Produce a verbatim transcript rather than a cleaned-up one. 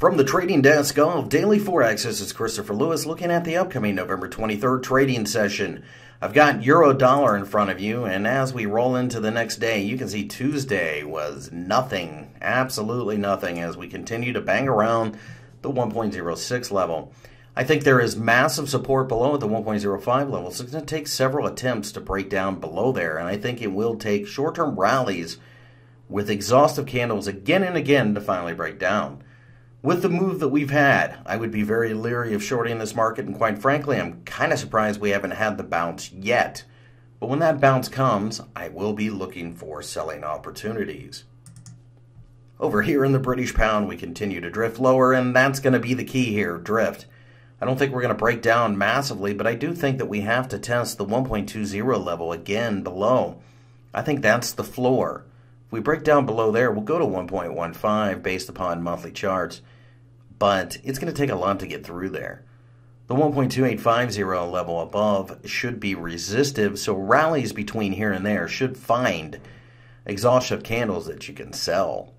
From the trading desk of Daily Forex, this is Christopher Lewis looking at the upcoming November twenty-third trading session. I've got Eurodollar in front of you, and as we roll into the next day, you can see Tuesday was nothing, absolutely nothing, as we continue to bang around the one point oh six level. I think there is massive support below at the one point oh five level, so it's going to take several attempts to break down below there, and I think it will take short-term rallies with exhaustive candles again and again to finally break down. With the move that we've had, I would be very leery of shorting this market, and quite frankly, I'm kind of surprised we haven't had the bounce yet. But when that bounce comes, I will be looking for selling opportunities. Over here in the British pound, we continue to drift lower, and that's going to be the key here, drift. I don't think we're going to break down massively, but I do think that we have to test the one point two oh level again below. I think that's the floor. If we break down below there, we'll go to one point one five based upon monthly charts, but it's going to take a lot to get through there. The one point two eight five oh level above should be resistive, so rallies between here and there should find exhaustive candles that you can sell.